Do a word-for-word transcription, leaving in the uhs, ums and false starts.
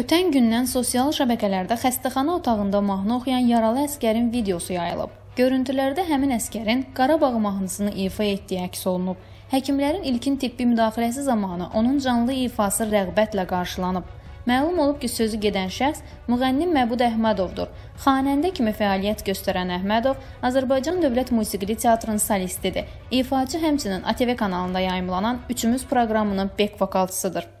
Ötən gündən sosial şəbəkələrdə xəstəxana otağında mahnı oxuyan yaralı əsgərin videosu yayılıb. Görüntülərdə həmin əsgərin Qarabağ mahnısını ifa etdiyi əks olunub. Həkimlərin ilkin tibbi müdaxiləsi zamanı onun canlı ifası rəğbətlə qarşılanıb. Məlum olub ki, sözü gedən şəxs müğənni Məbud Əhmədovdur. Xanəndə kimi fəaliyyət göstərən Əhmədov Azərbaycan Dövlət Musiqi Teatrının solistidir. İfaçı həmçinin A T V kanalında yayımlanan Üçümüz proqramının bek vokalçısıdır.